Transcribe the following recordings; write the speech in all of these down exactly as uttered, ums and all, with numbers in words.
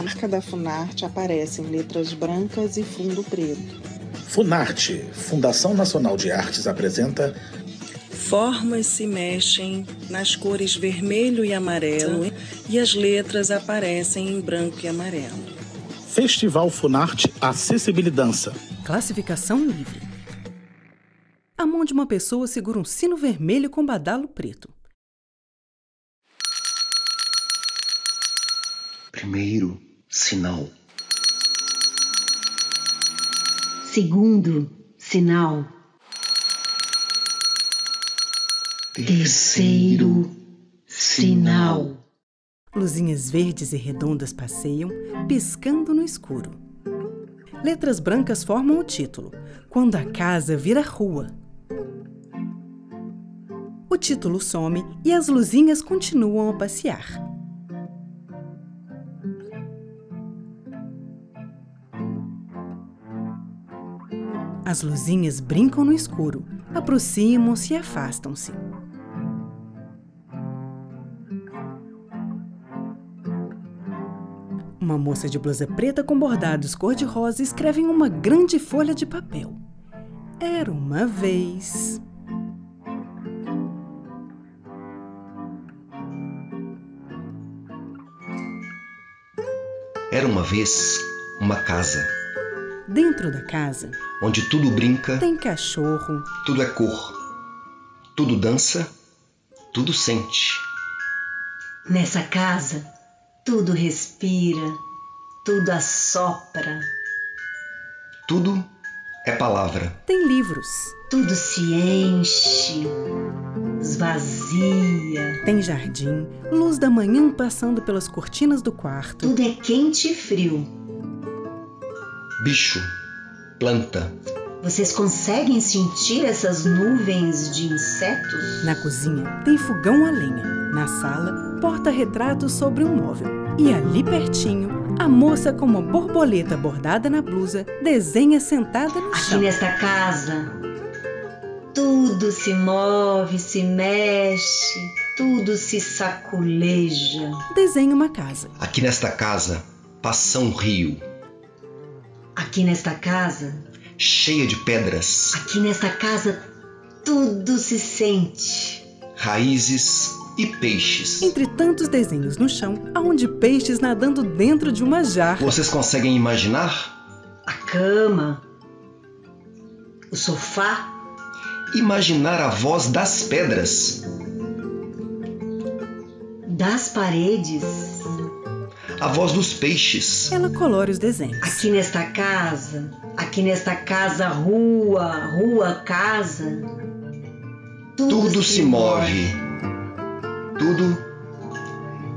Arca da Funarte aparece em letras brancas e fundo preto. Funarte, Fundação Nacional de Artes, apresenta... Formas se mexem nas cores vermelho e amarelo e as letras aparecem em branco e amarelo. Festival Funarte Acessibilidança. Classificação livre. A mão de uma pessoa segura um sino vermelho com badalo preto. Primeiro sinal. Segundo sinal. Terceiro sinal. Luzinhas verdes e redondas passeiam, piscando no escuro. Letras brancas formam o título, Quando a Casa Vira Rua. O título some e as luzinhas continuam a passear. As luzinhas brincam no escuro, aproximam-se e afastam-se. Uma moça de blusa preta com bordados cor-de-rosa escreve em uma grande folha de papel. Era uma vez... Era uma vez uma casa... Dentro da casa, onde tudo brinca, tem cachorro, tudo é cor, tudo dança, tudo sente. Nessa casa, tudo respira, tudo assopra. Tudo é palavra. Tem livros. Tudo se enche, esvazia. Tem jardim, luz da manhã passando pelas cortinas do quarto. Tudo é quente e frio. Bicho, planta. Vocês conseguem sentir essas nuvens de insetos? Na cozinha tem fogão a lenha. Na sala, porta-retratos sobre um móvel. E ali pertinho, a moça com uma borboleta bordada na blusa desenha sentada no chão. Aqui nesta casa, tudo se move, se mexe, tudo se saculeja. Desenha uma casa. Aqui nesta casa, passa um rio. Aqui nesta casa... Cheia de pedras. Aqui nesta casa, tudo se sente. Raízes e peixes. Entre tantos desenhos no chão, há um de peixes nadando dentro de uma jarra. Vocês conseguem imaginar? A cama. O sofá. Imaginar a voz das pedras. Das paredes. A voz dos peixes. Ela colore os desenhos. Aqui nesta casa, aqui nesta casa, rua, rua, casa. Tudo, tudo se move. move. Tudo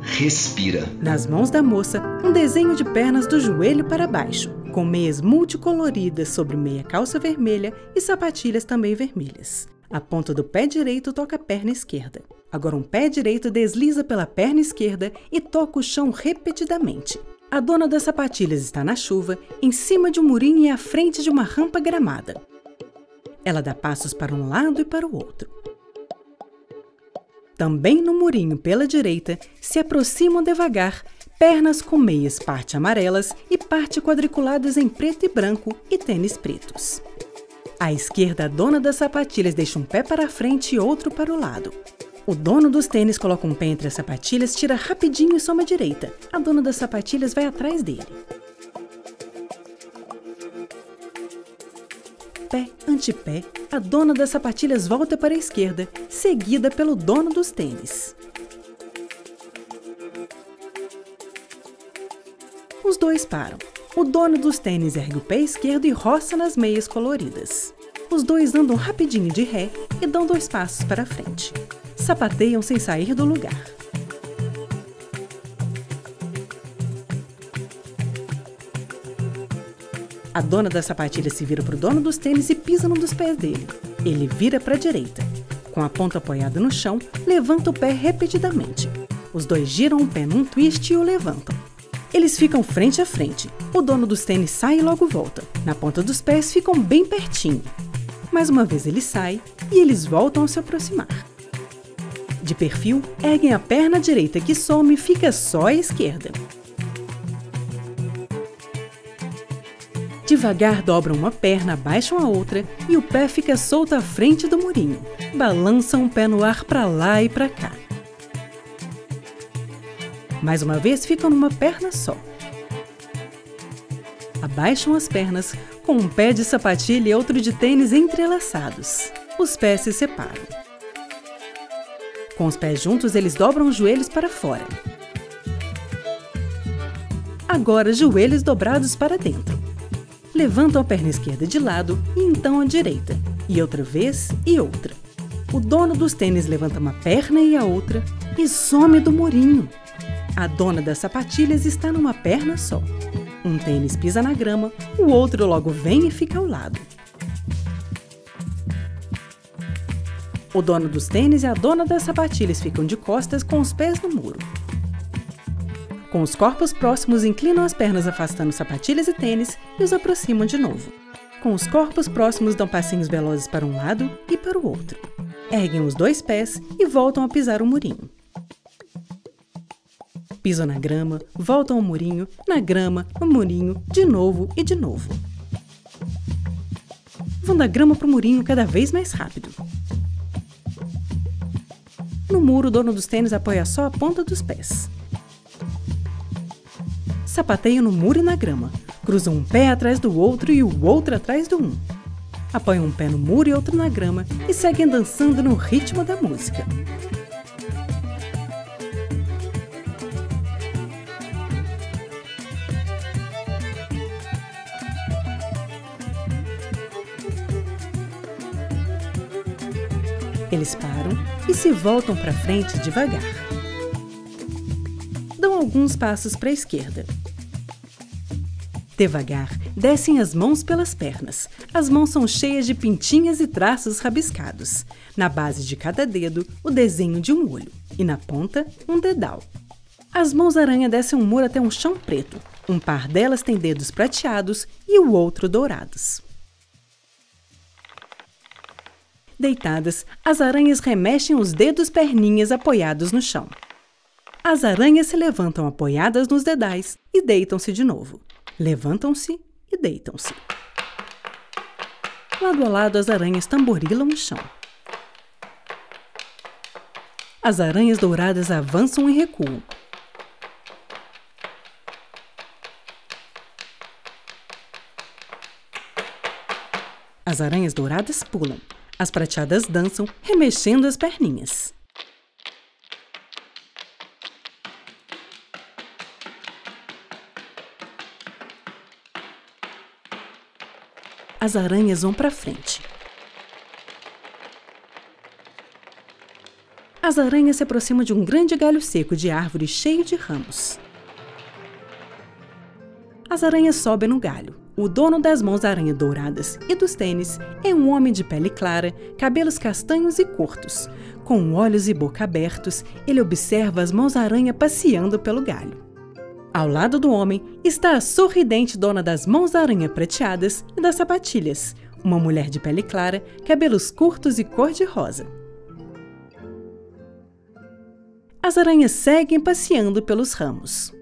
respira. Nas mãos da moça, um desenho de pernas do joelho para baixo, com meias multicoloridas sobre meia calça vermelha e sapatilhas também vermelhas. A ponta do pé direito toca a perna esquerda. Agora um pé direito desliza pela perna esquerda e toca o chão repetidamente. A dona das sapatilhas está na chuva, em cima de um murinho e à frente de uma rampa gramada. Ela dá passos para um lado e para o outro. Também no murinho pela direita, se aproximam devagar, pernas com meias parte amarelas e parte quadriculadas em preto e branco e tênis pretos. À esquerda, a dona das sapatilhas deixa um pé para a frente e outro para o lado. O dono dos tênis coloca um pé entre as sapatilhas, tira rapidinho e soma à direita. A dona das sapatilhas vai atrás dele. Pé ante pé, a dona das sapatilhas volta para a esquerda, seguida pelo dono dos tênis. Os dois param. O dono dos tênis ergue o pé esquerdo e roça nas meias coloridas. Os dois andam rapidinho de ré e dão dois passos para frente. Sapateiam sem sair do lugar. A dona da sapatilha se vira para o dono dos tênis e pisa num dos pés dele. Ele vira para a direita. Com a ponta apoiada no chão, levanta o pé repetidamente. Os dois giram o pé num twist e o levantam. Eles ficam frente a frente. O dono dos tênis sai e logo volta. Na ponta dos pés ficam bem pertinho. Mais uma vez ele sai e eles voltam a se aproximar. De perfil, erguem a perna direita que some e fica só à esquerda. Devagar dobram uma perna, abaixam a outra e o pé fica solto à frente do murinho. Balançam o pé no ar para lá e para cá. Mais uma vez ficam numa perna só. Abaixam as pernas com um pé de sapatilha e outro de tênis entrelaçados. Os pés se separam. Com os pés juntos, eles dobram os joelhos para fora. Agora, joelhos dobrados para dentro. Levantam a perna esquerda de lado e então a direita, e outra vez e outra. O dono dos tênis levanta uma perna e a outra e some do murinho. A dona das sapatilhas está numa perna só. Um tênis pisa na grama, o outro logo vem e fica ao lado. O dono dos tênis e a dona das sapatilhas ficam de costas com os pés no muro. Com os corpos próximos, inclinam as pernas afastando sapatilhas e tênis e os aproximam de novo. Com os corpos próximos, dão passinhos velozes para um lado e para o outro. Erguem os dois pés e voltam a pisar o murinho. Pisam na grama, voltam ao murinho, na grama, no murinho, de novo e de novo. Vão da grama para o murinho cada vez mais rápido. No muro, o dono dos tênis apoia só a ponta dos pés. Sapateiam no muro e na grama. Cruzam um pé atrás do outro e o outro atrás do um. Apoiam um pé no muro e outro na grama e seguem dançando no ritmo da música. Eles param e se voltam para frente devagar. Dão alguns passos para a esquerda. Devagar, descem as mãos pelas pernas. As mãos são cheias de pintinhas e traços rabiscados. Na base de cada dedo, o desenho de um olho. E na ponta, um dedal. As mãos-aranha descem um muro até um chão preto. Um par delas tem dedos prateados e o outro dourados. Deitadas, as aranhas remexem os dedos perninhas apoiados no chão. As aranhas se levantam apoiadas nos dedais e deitam-se de novo. Levantam-se e deitam-se. Lado a lado, as aranhas tamborilam o chão. As aranhas douradas avançam e recuam. As aranhas douradas pulam. As prateadas dançam, remexendo as perninhas. As aranhas vão para frente. As aranhas se aproximam de um grande galho seco de árvore cheio de ramos. As aranhas sobem no galho. O dono das mãos-aranha douradas e dos tênis é um homem de pele clara, cabelos castanhos e curtos. Com olhos e boca abertos, ele observa as mãos-aranha passeando pelo galho. Ao lado do homem está a sorridente dona das mãos-aranha prateadas e das sapatilhas, uma mulher de pele clara, cabelos curtos e cor-de-rosa. As aranhas seguem passeando pelos ramos.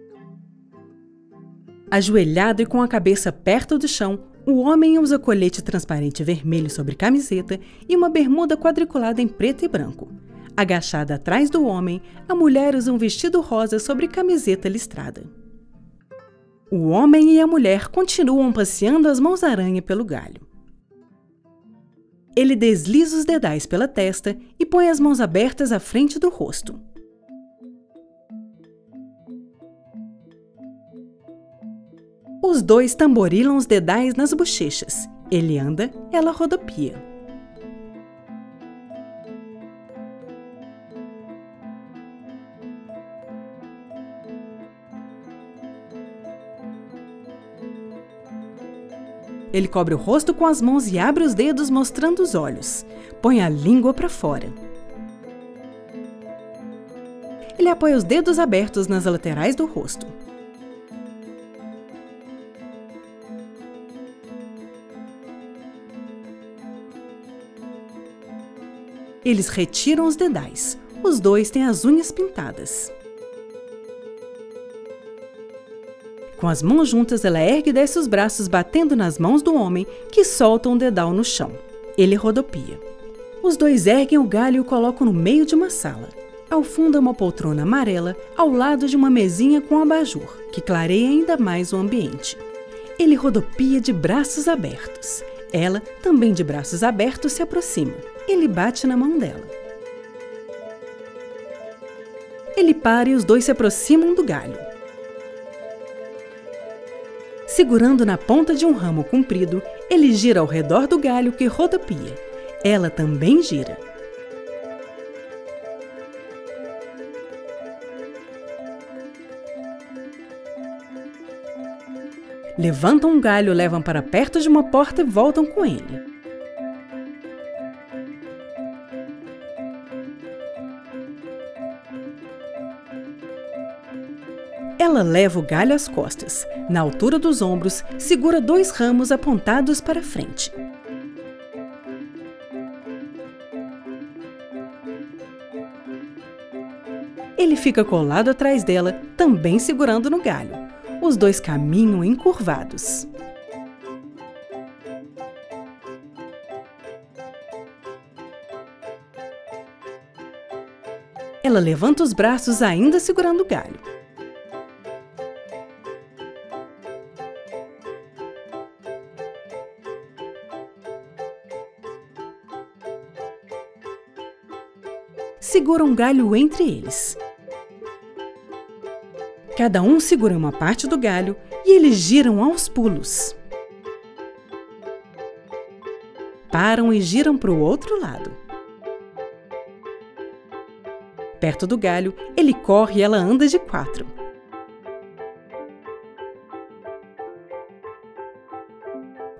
Ajoelhado e com a cabeça perto do chão, o homem usa colete transparente vermelho sobre camiseta e uma bermuda quadriculada em preto e branco. Agachada atrás do homem, a mulher usa um vestido rosa sobre camiseta listrada. O homem e a mulher continuam passeando as mãos-aranha pelo galho. Ele desliza os dedais pela testa e põe as mãos abertas à frente do rosto. Os dois tamborilam os dedais nas bochechas. Ele anda, ela rodopia. Ele cobre o rosto com as mãos e abre os dedos mostrando os olhos. Põe a língua para fora. Ele apoia os dedos abertos nas laterais do rosto. Eles retiram os dedais. Os dois têm as unhas pintadas. Com as mãos juntas, ela ergue e desce os braços, batendo nas mãos do homem, que solta um dedal no chão. Ele rodopia. Os dois erguem o galho e o colocam no meio de uma sala. Ao fundo, uma poltrona amarela, ao lado de uma mesinha com abajur, que clareia ainda mais o ambiente. Ele rodopia de braços abertos. Ela, também de braços abertos, se aproxima. Ele bate na mão dela. Ele para e os dois se aproximam do galho. Segurando na ponta de um ramo comprido, ele gira ao redor do galho que rodopia. Ela também gira. Levantam um galho, levam para perto de uma porta e voltam com ele. Ela leva o galho às costas. Na altura dos ombros, segura dois ramos apontados para frente. Ele fica colado atrás dela, também segurando no galho. Os dois caminham encurvados. Ela levanta os braços, ainda segurando o galho. Segura um galho entre eles. Cada um segura uma parte do galho e eles giram aos pulos. Param e giram para o outro lado. Perto do galho, ele corre e ela anda de quatro.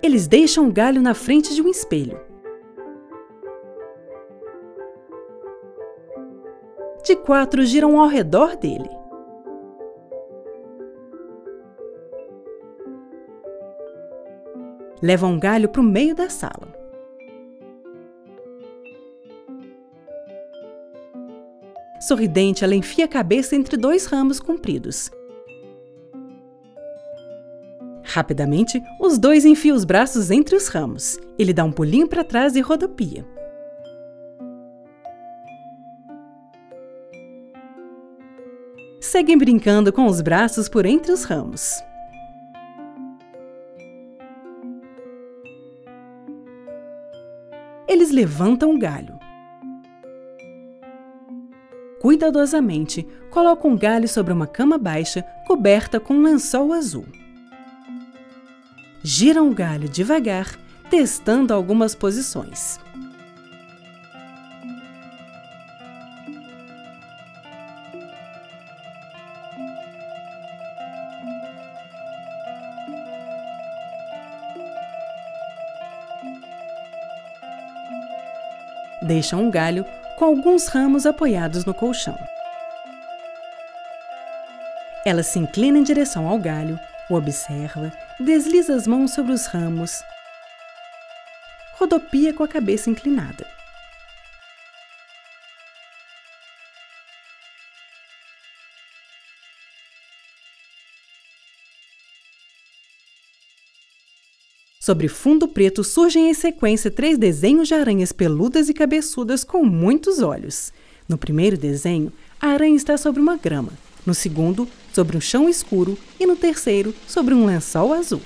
Eles deixam o galho na frente de um espelho. De quatro giram ao redor dele. Levam um galho para o meio da sala. Sorridente, ela enfia a cabeça entre dois ramos compridos. Rapidamente, os dois enfiam os braços entre os ramos. Ele dá um pulinho para trás e rodopia. Seguem brincando com os braços por entre os ramos. Eles levantam o galho. Cuidadosamente, colocam o galho sobre uma cama baixa coberta com um lençol azul. Giram o galho devagar, testando algumas posições. Deixam um galho com alguns ramos apoiados no colchão. Ela se inclina em direção ao galho, o observa, desliza as mãos sobre os ramos, rodopia com a cabeça inclinada. Sobre fundo preto surgem em sequência três desenhos de aranhas peludas e cabeçudas com muitos olhos. No primeiro desenho, a aranha está sobre uma grama, no segundo, sobre um chão escuro e no terceiro, sobre um lençol azul.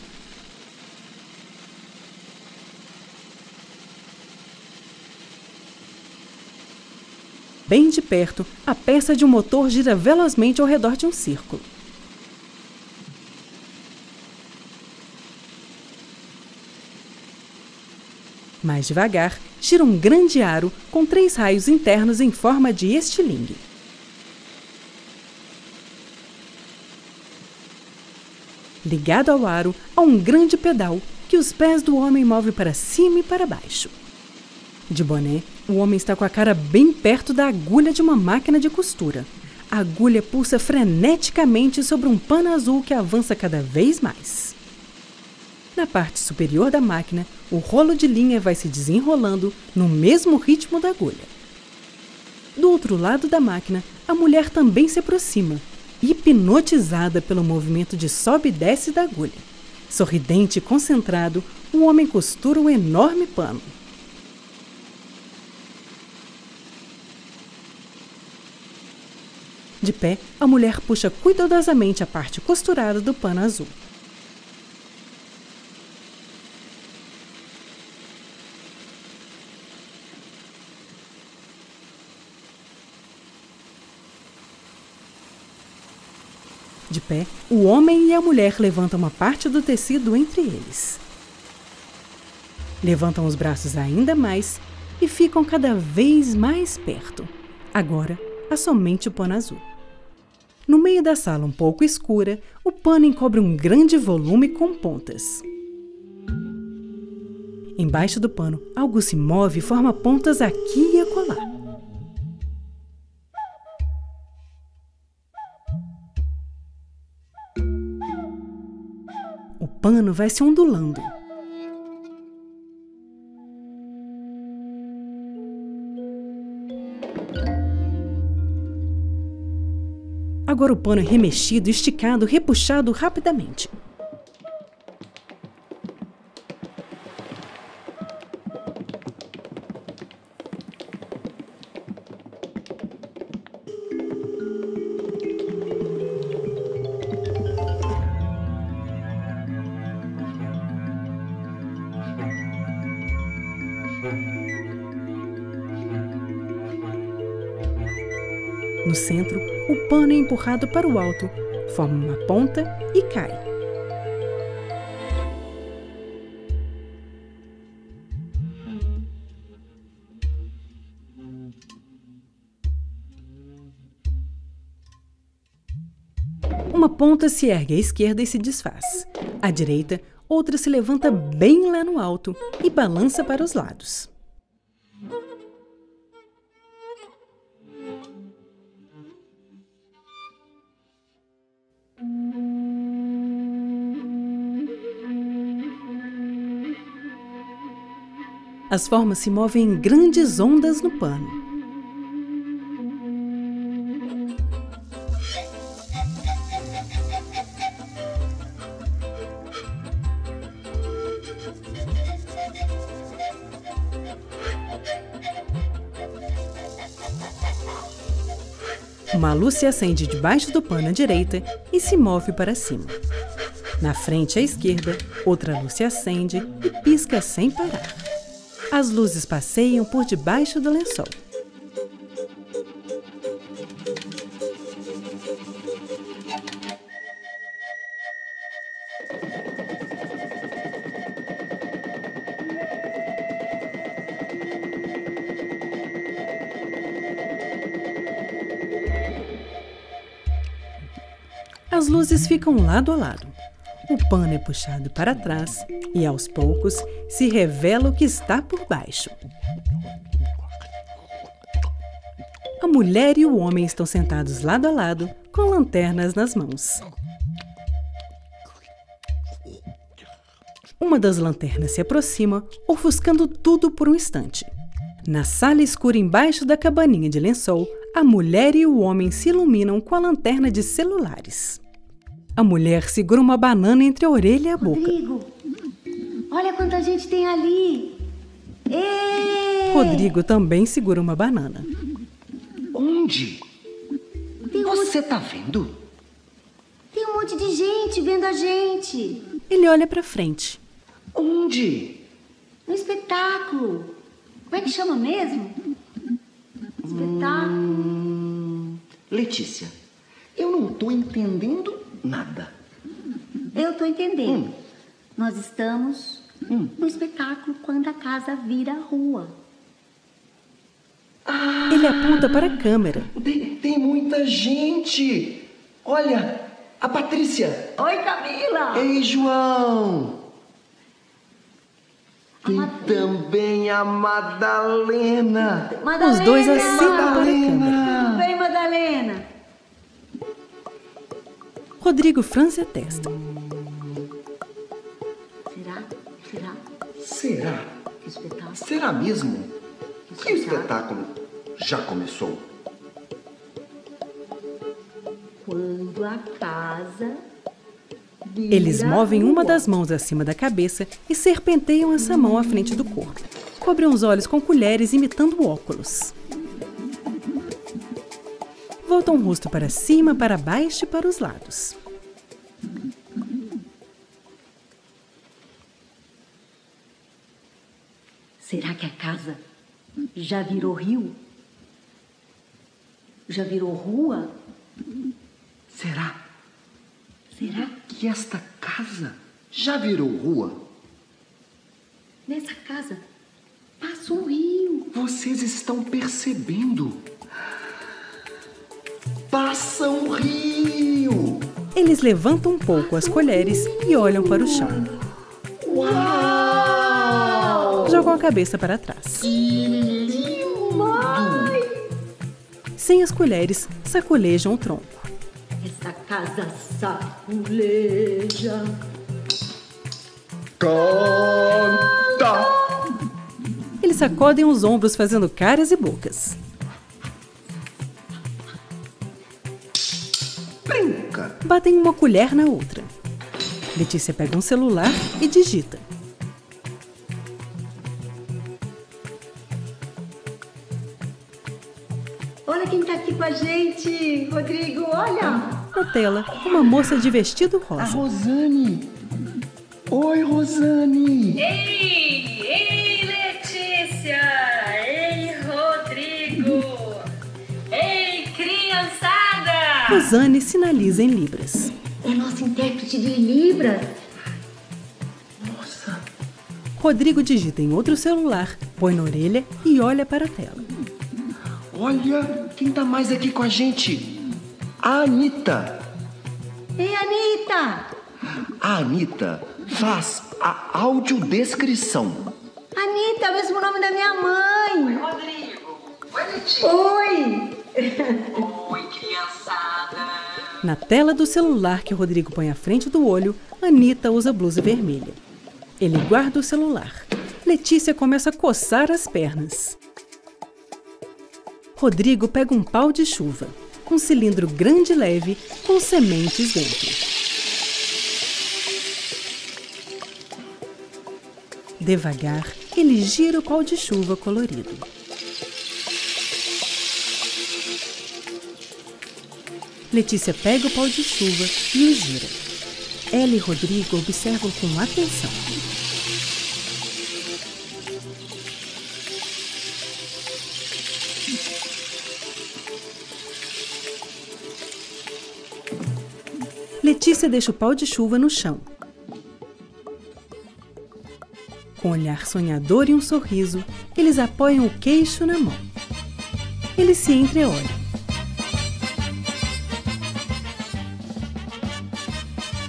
Bem de perto, a peça de um motor gira velozmente ao redor de um círculo. Mais devagar, gira um grande aro com três raios internos em forma de estilingue. Ligado ao aro, há um grande pedal que os pés do homem move para cima e para baixo. De boné, o homem está com a cara bem perto da agulha de uma máquina de costura. A agulha pulsa freneticamente sobre um pano azul que avança cada vez mais. Na parte superior da máquina, o rolo de linha vai se desenrolando no mesmo ritmo da agulha. Do outro lado da máquina, a mulher também se aproxima, hipnotizada pelo movimento de sobe e desce da agulha. Sorridente e concentrado, o homem costura um enorme pano. De pé, a mulher puxa cuidadosamente a parte costurada do pano azul. De pé, o homem e a mulher levantam uma parte do tecido entre eles. Levantam os braços ainda mais e ficam cada vez mais perto. Agora, há somente o pano azul. No meio da sala um pouco escura, o pano encobre um grande volume com pontas. Embaixo do pano, algo se move e forma pontas aqui e acolá. O pano vai se ondulando. Agora o pano é remexido, esticado, repuxado rapidamente. No centro, o pano é empurrado para o alto, forma uma ponta e cai. Uma ponta se ergue à esquerda e se desfaz. À direita, outra se levanta bem lá no alto e balança para os lados. As formas se movem em grandes ondas no pano. Uma luz se acende debaixo do pano à direita e se move para cima. Na frente à esquerda, outra luz se acende e pisca sem parar. As luzes passeiam por debaixo do lençol. As luzes ficam lado a lado. O pano é puxado para trás e, aos poucos, se revela o que está por baixo. A mulher e o homem estão sentados lado a lado, com lanternas nas mãos. Uma das lanternas se aproxima, ofuscando tudo por um instante. Na sala escura embaixo da cabaninha de lençol, a mulher e o homem se iluminam com a lanterna de celulares. A mulher segura uma banana entre a orelha e a boca. Rodrigo, olha quanta gente tem ali! Êêê! Rodrigo também segura uma banana. Onde? Tem um... Você tá vendo? Tem um monte de gente vendo a gente. Ele olha pra frente. Onde? Um espetáculo. Como é que chama mesmo? Espetáculo. Hum... Letícia, eu não tô entendendo nada. Eu tô entendendo. Hum. Nós estamos hum. no espetáculo Quando a Casa Vira Rua. Ah, ele aponta para a câmera. Tem, tem muita gente. Olha, a Patrícia. Oi, Camila. Ei, João. A tem Madalena. Também a Madalena. Madalena. Os dois assentam para a câmera. Vem, Madalena. Rodrigo franze a testa. Será? Será? Será? Que espetáculo? Será mesmo? Que espetáculo? Que espetáculo já começou? quando a casa vira. Eles movem uma das mãos acima da cabeça e serpenteiam essa mão à frente do corpo. Cobrem os olhos com colheres imitando óculos. Voltam o rosto para cima, para baixo e para os lados. Será que a casa já virou rio? Já virou rua? Será? Será que esta casa já virou rua? Nessa casa passa um rio. Vocês estão percebendo? Passa um rio! Eles levantam um pouco as colheres e olham para o chão. Uau! Jogam a cabeça para trás. Sem as colheres, sacolejam o tronco. Essa casa sacoleja. Canta! Eles sacodem os ombros fazendo caras e bocas. Brinca! Batem uma colher na outra. Letícia pega um celular e digita. A gente, Rodrigo, olha! Na tela, uma moça de vestido rosa. A Rosane! Oi, Rosane! Ei! Ei, Letícia! Ei, Rodrigo! Ei, criançada! Rosane sinaliza em Libras. É nosso intérprete de Libras! Nossa! Rodrigo digita em outro celular, põe na orelha e olha para a tela. Olha, quem tá mais aqui com a gente? A Anita. Ei, Anita! A Anita faz a audiodescrição. Anita, é o mesmo nome da minha mãe. Oi, Rodrigo. Oi, Letícia. Oi. Oi, criançada. Na tela do celular que o Rodrigo põe à frente do olho, Anita usa blusa vermelha. Ele guarda o celular. Letícia começa a coçar as pernas. Rodrigo pega um pau de chuva, um cilindro grande e leve, com sementes dentro. Devagar, ele gira o pau de chuva colorido. Letícia pega o pau de chuva e o gira. Ela e Rodrigo observam com atenção. Letícia deixa o pau de chuva no chão. Com um olhar sonhador e um sorriso, eles apoiam o queixo na mão. Eles se entreolham.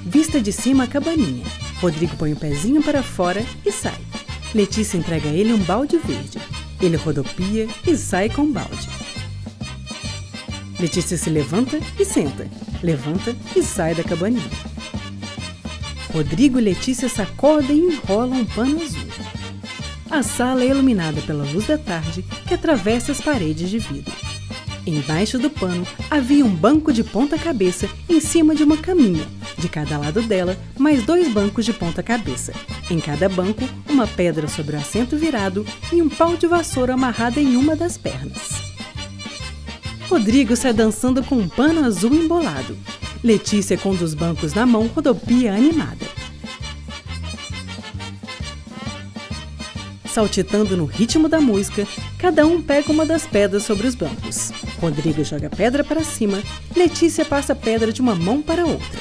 Vista de cima a cabaninha. Rodrigo põe o pezinho para fora e sai. Letícia entrega a ele um balde verde. Ele rodopia e sai com o balde. Letícia se levanta e senta. Levanta e sai da cabaninha. Rodrigo e Letícia sacodem e enrolam um pano azul. A sala é iluminada pela luz da tarde que atravessa as paredes de vidro. Embaixo do pano havia um banco de ponta-cabeça em cima de uma caminha. De cada lado dela, mais dois bancos de ponta-cabeça. Em cada banco, uma pedra sobre o assento virado e um pau de vassoura amarrado em uma das pernas. Rodrigo sai dançando com um pano azul embolado. Letícia, com um dos bancos na mão, rodopia animada. Saltitando no ritmo da música, cada um pega uma das pedras sobre os bancos. Rodrigo joga a pedra para cima, Letícia passa a pedra de uma mão para a outra.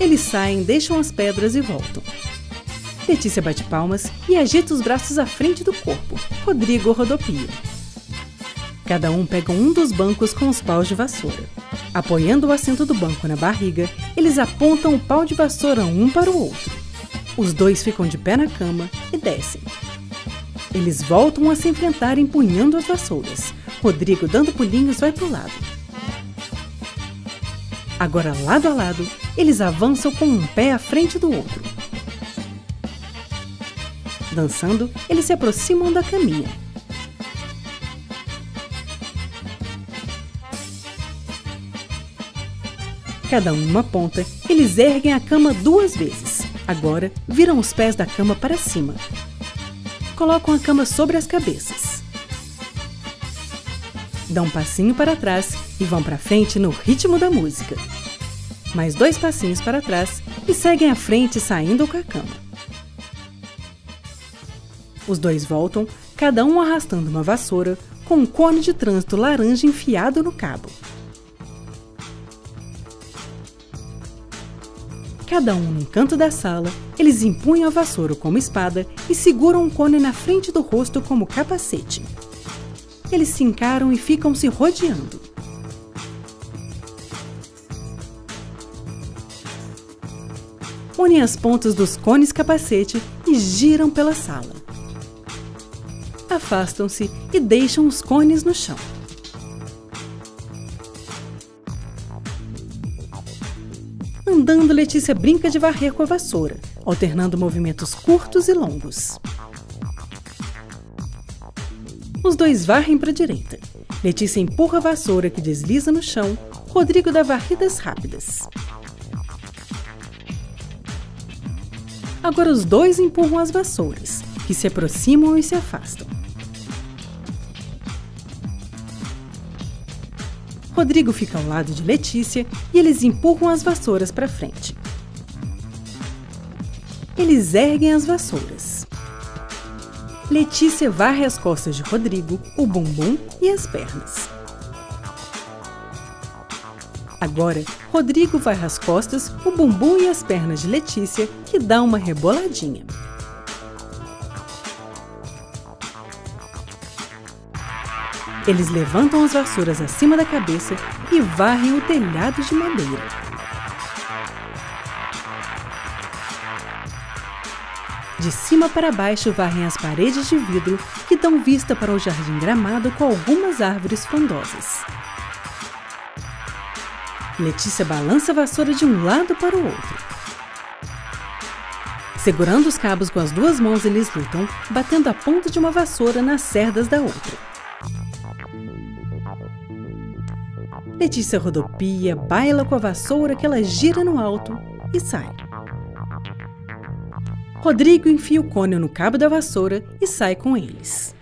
Eles saem, deixam as pedras e voltam. Letícia bate palmas e agita os braços à frente do corpo. Rodrigo rodopia. Cada um pega um dos bancos com os paus de vassoura. Apoiando o assento do banco na barriga, eles apontam o pau de vassoura um para o outro. Os dois ficam de pé na cama e descem. Eles voltam a se enfrentar empunhando as vassouras. Rodrigo, dando pulinhos, vai para o lado. Agora, lado a lado, eles avançam com um pé à frente do outro. Dançando, eles se aproximam da caminha. cada um numa ponta, eles erguem a cama duas vezes. Agora, viram os pés da cama para cima. Colocam a cama sobre as cabeças. Dão um passinho para trás e vão para frente no ritmo da música. Mais dois passinhos para trás e seguem à frente saindo com a cama. Os dois voltam, cada um arrastando uma vassoura com um cone de trânsito laranja enfiado no cabo. Cada um num canto da sala, eles empunham a vassoura como espada e seguram um cone na frente do rosto como capacete. Eles se encaram e ficam se rodeando. Unem as pontas dos cones capacete e giram pela sala. Afastam-se e deixam os cones no chão. Andando, Letícia brinca de varrer com a vassoura, alternando movimentos curtos e longos. Os dois varrem para a direita. Letícia empurra a vassoura que desliza no chão. Rodrigo dá varridas rápidas. Agora os dois empurram as vassouras, que se aproximam e se afastam. Rodrigo fica ao lado de Letícia e eles empurram as vassouras para frente. Eles erguem as vassouras. Letícia varre as costas de Rodrigo, o bumbum e as pernas. Agora, Rodrigo varre as costas, o bumbum e as pernas de Letícia, que dá uma reboladinha. Eles levantam as vassouras acima da cabeça e varrem o telhado de madeira. De cima para baixo varrem as paredes de vidro que dão vista para o jardim gramado com algumas árvores frondosas. Letícia balança a vassoura de um lado para o outro. Segurando os cabos com as duas mãos, eles lutam, batendo a ponta de uma vassoura nas cerdas da outra. Letícia rodopia, baila com a vassoura que ela gira no alto e sai. Rodrigo enfia o cone no cabo da vassoura e sai com eles.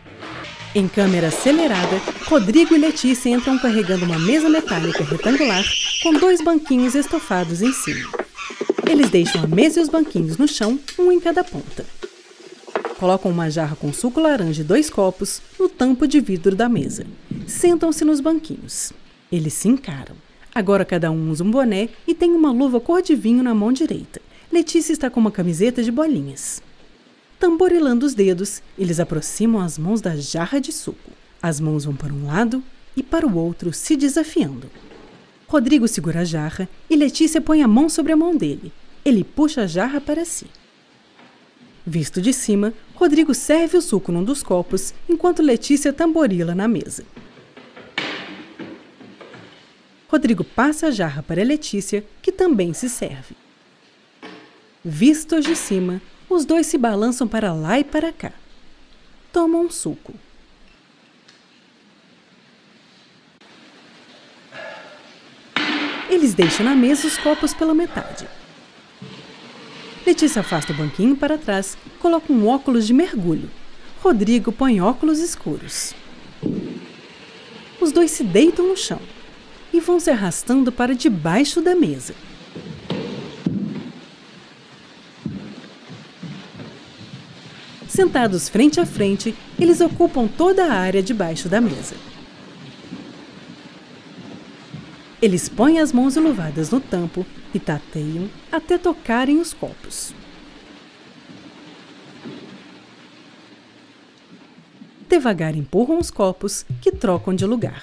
Em câmera acelerada, Rodrigo e Letícia entram carregando uma mesa metálica retangular com dois banquinhos estofados em cima. Eles deixam a mesa e os banquinhos no chão, um em cada ponta. Colocam uma jarra com suco laranja e dois copos no tampo de vidro da mesa. Sentam-se nos banquinhos. Eles se encaram. Agora cada um usa um boné e tem uma luva cor de vinho na mão direita. Letícia está com uma camiseta de bolinhas. Tamborilando os dedos, eles aproximam as mãos da jarra de suco. As mãos vão para um lado e para o outro, se desafiando. Rodrigo segura a jarra e Letícia põe a mão sobre a mão dele. Ele puxa a jarra para si. Visto de cima, Rodrigo serve o suco num dos copos, enquanto Letícia tamborila na mesa. Rodrigo passa a jarra para Letícia, que também se serve. Vistos de cima, os dois se balançam para lá e para cá. Tomam um suco. Eles deixam na mesa os copos pela metade. Letícia afasta o banquinho para trás, coloca um óculos de mergulho. Rodrigo põe óculos escuros. Os dois se deitam no chão e vão se arrastando para debaixo da mesa. Sentados frente a frente, eles ocupam toda a área debaixo da mesa. Eles põem as mãos enluvadas no tampo e tateiam até tocarem os copos. Devagar empurram os copos, que trocam de lugar.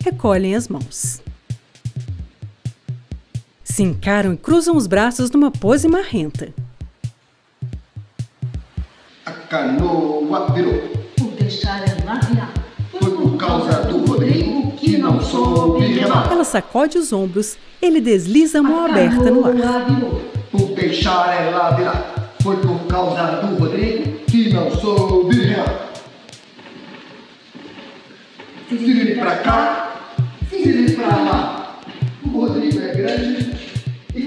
Recolhem as mãos. Se encaram e cruzam os braços numa pose marrenta. A canoa virou. Por deixar ela virar. Foi por causa do Rodrigo que não soube remar. Ela sacode os ombros, ele desliza a mão a aberta no ar. Virou. Por deixar ela virar. Foi por causa do Rodrigo que vire para cá, vire para lá. O Rodrigo é grande.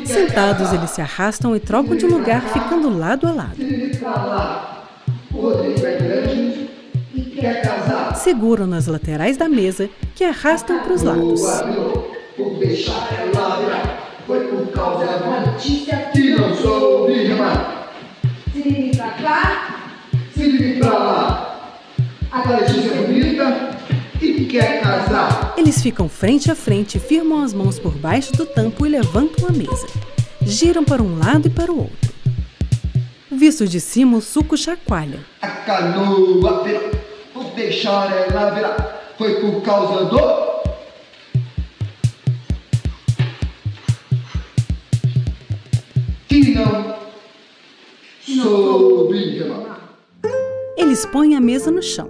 Sentados, eles se arrastam e trocam de lugar, ficando lado a lado. Vire para lá. O Rodrigo é grande e quer casar. Seguram nas laterais da mesa, que arrastam para os lados. Por deixar ela virar, foi por causa de uma notícia que não sou firma. Vire para cá, vire para lá. A Letícia é bonita e quer casar. Eles ficam frente a frente, firmam as mãos por baixo do tampo e levantam a mesa. Giram para um lado e para o outro. Visto de cima, o suco chacoalha. A canoa virou, por deixar ela virar, foi por causa do... que não soube remar. Eles põem a mesa no chão.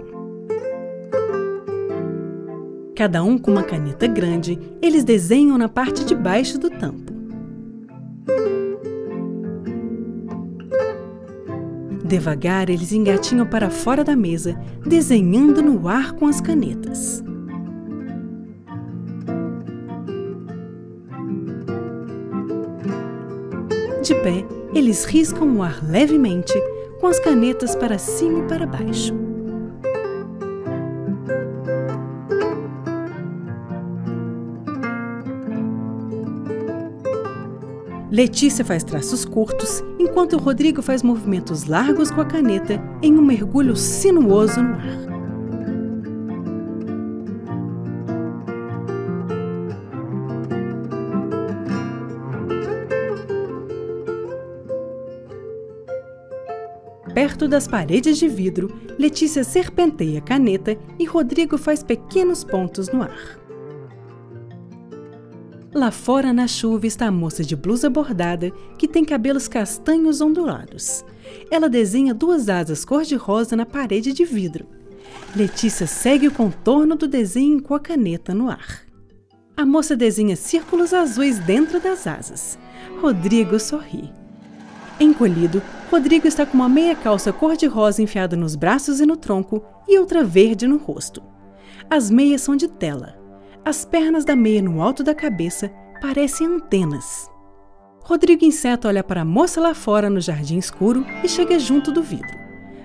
Cada um com uma caneta grande, eles desenham na parte de baixo do tampo. Devagar, eles engatinham para fora da mesa, desenhando no ar com as canetas. De pé, eles riscam o ar levemente, com as canetas para cima e para baixo. Letícia faz traços curtos, enquanto Rodrigo faz movimentos largos com a caneta em um mergulho sinuoso no ar. Perto das paredes de vidro, Letícia serpenteia a caneta e Rodrigo faz pequenos pontos no ar. Lá fora, na chuva, está a moça de blusa bordada, que tem cabelos castanhos ondulados. Ela desenha duas asas cor-de-rosa na parede de vidro. Letícia segue o contorno do desenho com a caneta no ar. A moça desenha círculos azuis dentro das asas. Rodrigo sorri. Encolhido, Rodrigo está com uma meia calça cor-de-rosa enfiada nos braços e no tronco e outra verde no rosto. As meias são de tela. As pernas da meia no alto da cabeça parecem antenas. Rodrigo Inseto olha para a moça lá fora no jardim escuro e chega junto do vidro.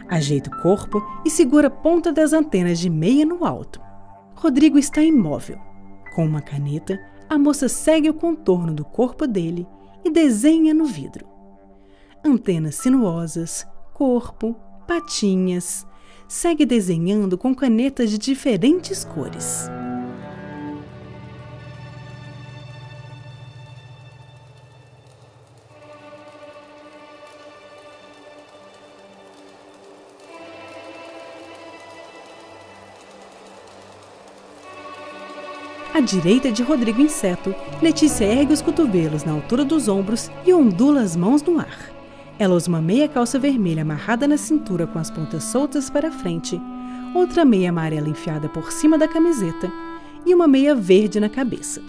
Ajeita o corpo e segura a ponta das antenas de meia no alto. Rodrigo está imóvel. Com uma caneta, a moça segue o contorno do corpo dele e desenha no vidro. Antenas sinuosas, corpo, patinhas. Segue desenhando com canetas de diferentes cores. À direita de Rodrigo Inseto, Letícia ergue os cotovelos na altura dos ombros e ondula as mãos no ar. Ela usa uma meia calça vermelha amarrada na cintura com as pontas soltas para frente, outra meia amarela enfiada por cima da camiseta e uma meia verde na cabeça.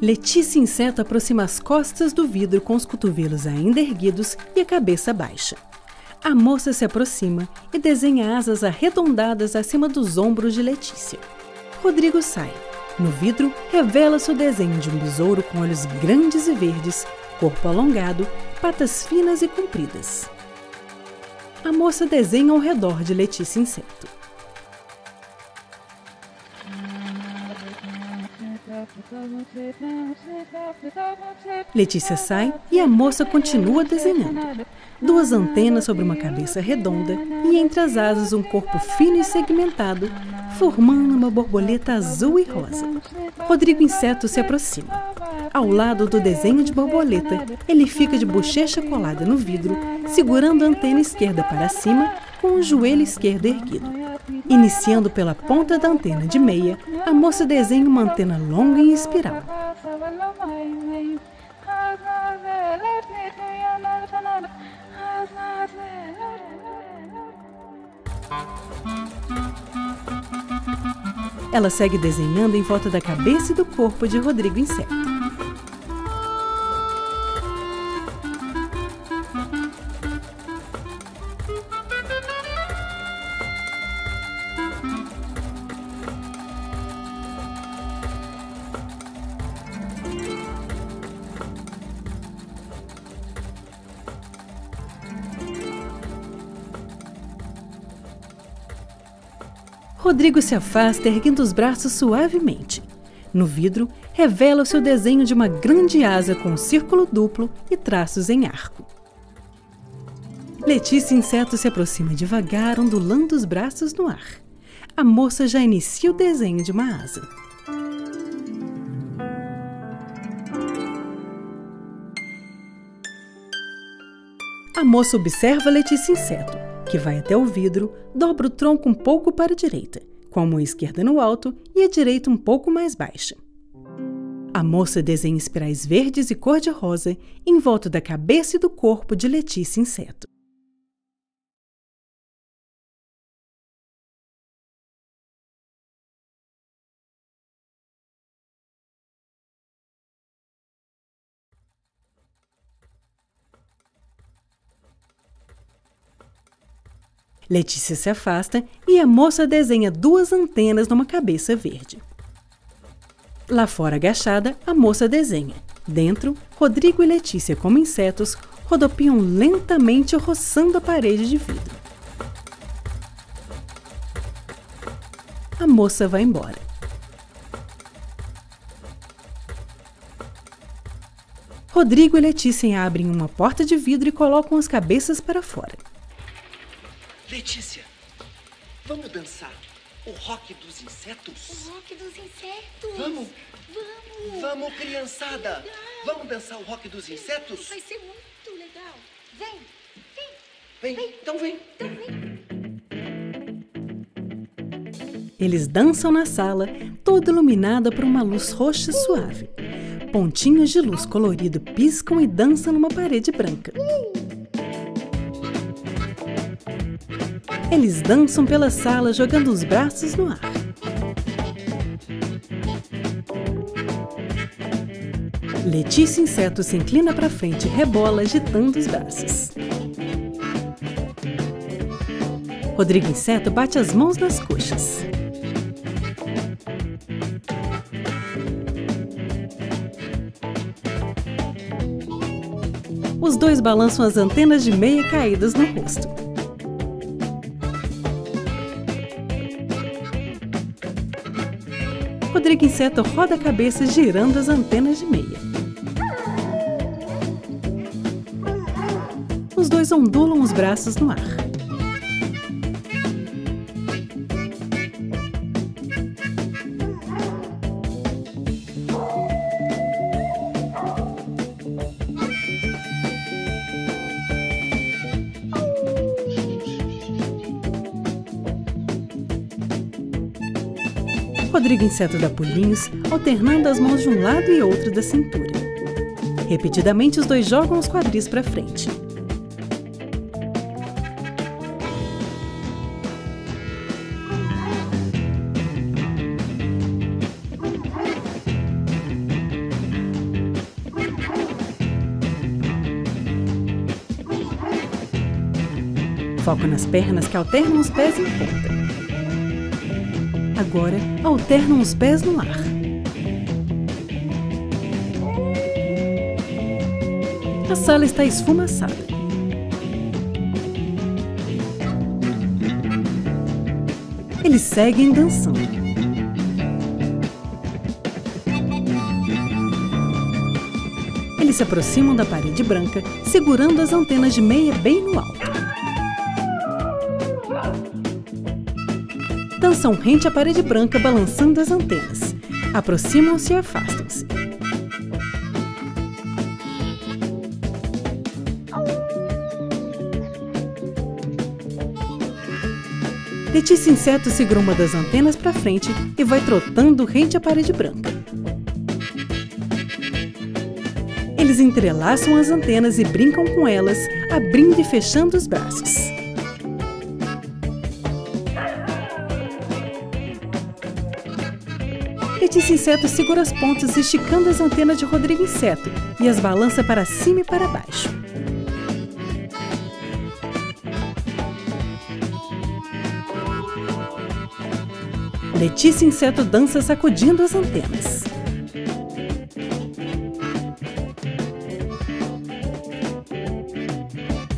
Letícia Inseto aproxima as costas do vidro com os cotovelos ainda erguidos e a cabeça baixa. A moça se aproxima e desenha asas arredondadas acima dos ombros de Letícia. Rodrigo sai. No vidro, revela-se o desenho de um besouro com olhos grandes e verdes, corpo alongado, patas finas e compridas. A moça desenha ao redor de Letícia Inseto. Letícia sai e a moça continua desenhando. Duas antenas sobre uma cabeça redonda e entre as asas um corpo fino e segmentado, formando uma borboleta azul e rosa. Rodrigo Inseto se aproxima. Ao lado do desenho de borboleta, ele fica de bochecha colada no vidro, segurando a antena esquerda para cima com o joelho esquerdo erguido. Iniciando pela ponta da antena de meia, a moça desenha uma antena longa em espiral. Ela segue desenhando em volta da cabeça e do corpo de Rodrigo Inseto. Rodrigo se afasta erguendo os braços suavemente. No vidro, revela o seu desenho de uma grande asa com um círculo duplo e traços em arco. Letícia Inseto se aproxima devagar, ondulando os braços no ar. A moça já inicia o desenho de uma asa. A moça observa Letícia Inseto, que vai até o vidro, dobra o tronco um pouco para a direita, com a mão esquerda no alto e a direita um pouco mais baixa. A moça desenha espirais verdes e cor-de-rosa em volta da cabeça e do corpo de Letícia Inseto. Letícia se afasta e a moça desenha duas antenas numa cabeça verde. Lá fora agachada, a moça desenha. Dentro, Rodrigo e Letícia, como insetos, rodopiam lentamente roçando a parede de vidro. A moça vai embora. Rodrigo e Letícia abrem uma porta de vidro e colocam as cabeças para fora. Letícia, vamos dançar o rock dos insetos? O rock dos insetos? Vamos! Vamos! Vamos, criançada! Vamos dançar o rock dos insetos? Vai ser muito legal! Vem! Vem! Vem! vem. Então vem! Então vem! Eles dançam na sala, toda iluminada por uma luz roxa uh. suave. Pontinhos de luz colorido piscam e dançam numa parede branca. Uh. Eles dançam pela sala, jogando os braços no ar. Letícia Inseto se inclina para frente e rebola, agitando os braços. Rodrigo Inseto bate as mãos nas coxas. Os dois balançam as antenas de meia caídas no rosto. Rodrigo Inseto roda a cabeça girando as antenas de meia. Os dois ondulam os braços no ar. Rodrigo Inseto dá pulinhos, alternando as mãos de um lado e outro da cintura. Repetidamente, os dois jogam os quadris para frente. Foco nas pernas que alternam os pés em ponta. Agora, alternam os pés no ar. A sala está esfumaçada. Eles seguem dançando. Eles se aproximam da parede branca, segurando as antenas de meia bem no alto. Dançam rente à parede branca, balançando as antenas. Aproximam-se e afastam-se. Letícia Inseto segura uma das antenas para frente e vai trotando rente à parede branca. Eles entrelaçam as antenas e brincam com elas, abrindo e fechando os braços. Letícia Inseto segura as pontas, esticando as antenas de Rodrigo Inseto e as balança para cima e para baixo. Letícia Inseto dança sacudindo as antenas.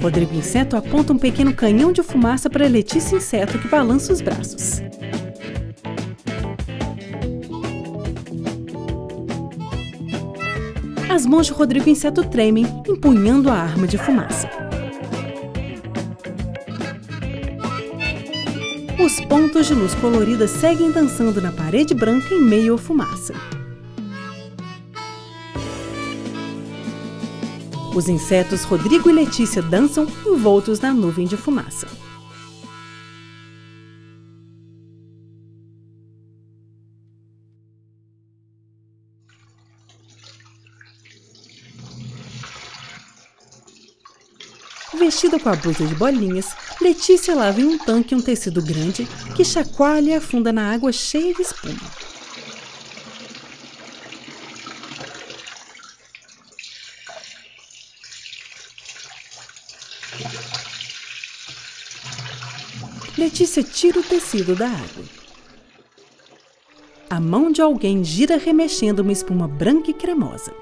Rodrigo Inseto aponta um pequeno canhão de fumaça para Letícia Inseto, que balança os braços. as mãos de Rodrigo Inseto tremem, empunhando a arma de fumaça. Os pontos de luz colorida seguem dançando na parede branca em meio à fumaça. Os insetos Rodrigo e Letícia dançam envoltos na nuvem de fumaça. Vestida com a blusa de bolinhas, Letícia lava em um tanque um tecido grande que chacoalha e afunda na água cheia de espuma. Letícia tira o tecido da água. A mão de alguém gira remexendo uma espuma branca e cremosa.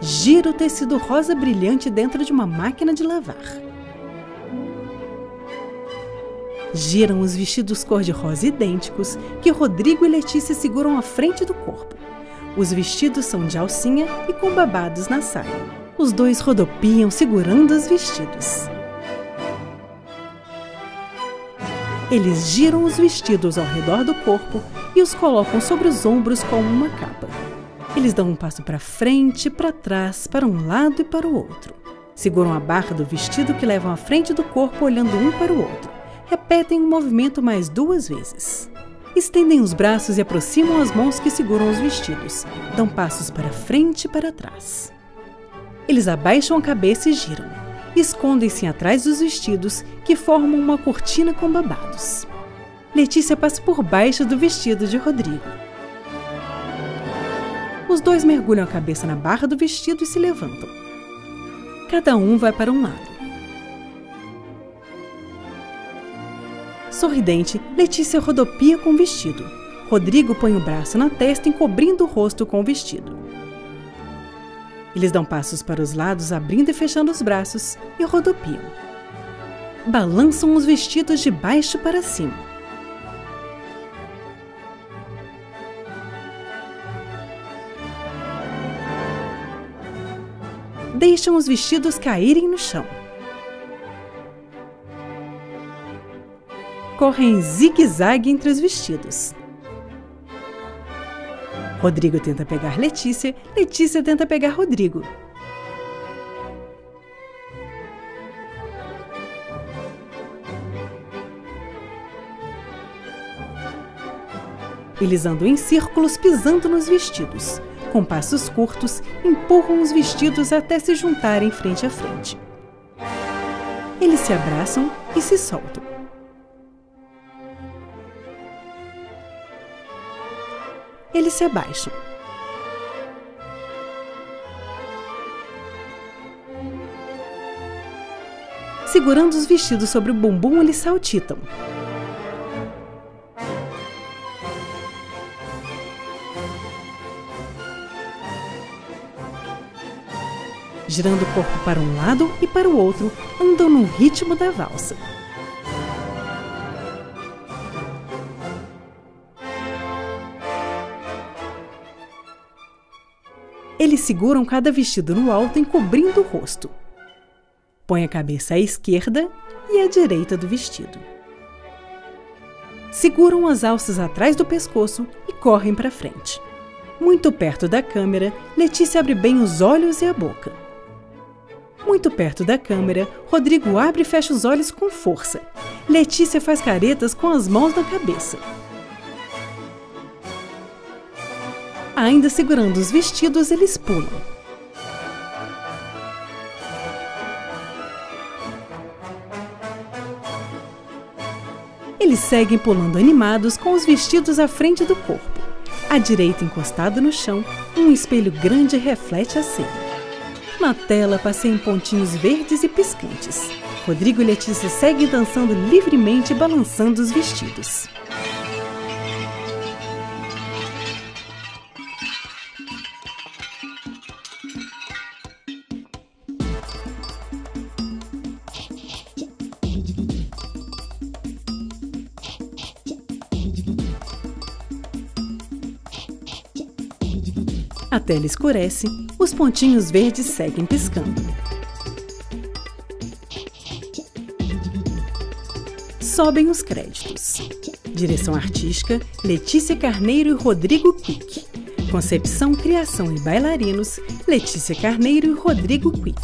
Gira o tecido rosa brilhante dentro de uma máquina de lavar. Giram os vestidos cor-de-rosa idênticos que Rodrigo e Letícia seguram à frente do corpo. Os vestidos são de alcinha e com babados na saia. Os dois rodopiam segurando os vestidos. Eles giram os vestidos ao redor do corpo e os colocam sobre os ombros como uma capa. Eles dão um passo para frente, para trás, para um lado e para o outro. Seguram a barra do vestido que levam à frente do corpo olhando um para o outro. Repetem o movimento mais duas vezes. Estendem os braços e aproximam as mãos que seguram os vestidos. Dão passos para frente e para trás. Eles abaixam a cabeça e giram. Escondem-se atrás dos vestidos que formam uma cortina com babados. Letícia passa por baixo do vestido de Rodrigo. Os dois mergulham a cabeça na barra do vestido e se levantam. Cada um vai para um lado. Sorridente, Letícia rodopia com o vestido. Rodrigo põe o braço na testa, encobrindo o rosto com o vestido. Eles dão passos para os lados, abrindo e fechando os braços, e rodopiam. Balançam os vestidos de baixo para cima. Deixam os vestidos caírem no chão. Correm zigue-zague entre os vestidos. Rodrigo tenta pegar Letícia, Letícia tenta pegar Rodrigo. Eles andam em círculos pisando nos vestidos. Com passos curtos, empurram os vestidos até se juntarem frente a frente. Eles se abraçam e se soltam. Eles se abaixam. Segurando os vestidos sobre o bumbum, eles saltitam. Girando o corpo para um lado e para o outro, andam no ritmo da valsa. Eles seguram cada vestido no alto, encobrindo o rosto. Põe a cabeça à esquerda e à direita do vestido. Seguram as alças atrás do pescoço e correm para frente. Muito perto da câmera, Letícia abre bem os olhos e a boca. Muito perto da câmera, Rodrigo abre e fecha os olhos com força. Letícia faz caretas com as mãos na cabeça. Ainda segurando os vestidos, eles pulam. Eles seguem pulando animados com os vestidos à frente do corpo. À direita, encostado no chão, um espelho grande reflete a cena. Na tela, passeiam pontinhos verdes e piscantes. Rodrigo e Letícia seguem dançando livremente e balançando os vestidos. A tela escurece, os pontinhos verdes seguem piscando. Sobem os créditos. Direção artística, Letícia Carneiro e Rodrigo Quick. Concepção, criação e bailarinos, Letícia Carneiro e Rodrigo Quick.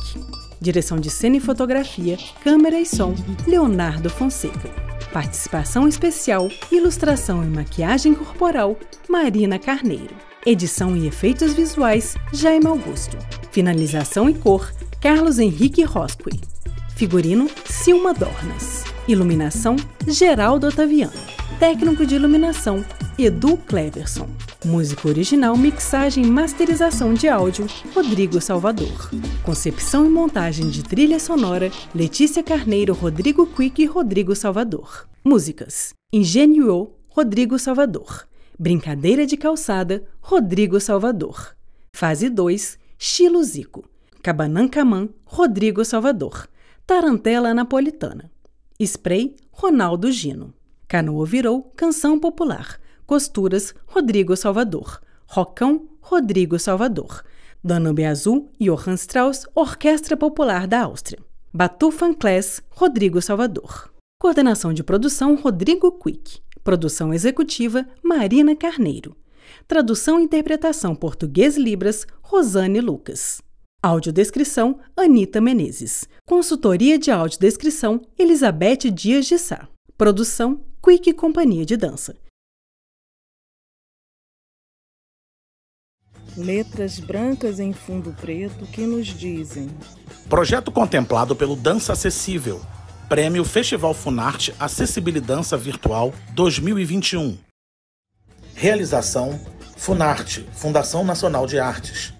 Direção de cena e fotografia, câmera e som, Leonardo Fonseca. Participação especial, ilustração e maquiagem corporal, Marina Carneiro. Edição e efeitos visuais, Jaime Augusto. Finalização e cor, Carlos Henrique Rosqui. Figurino, Silma Dornas. Iluminação, Geraldo Otaviano. Técnico de iluminação, Edu Cleverson. Música original, mixagem e masterização de áudio, Rodrigo Salvador. Concepção e montagem de trilha sonora, Letícia Carneiro, Rodrigo Quick e Rodrigo Salvador. Músicas: Ingênuo, Rodrigo Salvador. Brincadeira de calçada, Rodrigo Salvador. Fase dois, Chilo Zico. Cabanancaman, Rodrigo Salvador. Tarantela napolitana. Spray, Ronaldo Gino. Canoa virou, canção popular. Costuras, Rodrigo Salvador. Rocão, Rodrigo Salvador. Danube Azul, Johann Strauss, Orquestra Popular da Áustria. Batufanclass, Rodrigo Salvador. Coordenação de produção, Rodrigo Quick. Produção executiva, Marina Carneiro. Tradução e interpretação português Libras, Rosane Lucas. Audiodescrição, Anita Menezes. Consultoria de audiodescrição, Elisabeth Dias de Sá. Produção, Quik Companhia de Dança. Letras brancas em fundo preto que nos dizem. Projeto contemplado pelo Dança Acessível. Prêmio Festival Funarte Acessibilidança Virtual dois mil e vinte e um. Realização: Funarte, Fundação Nacional de Artes.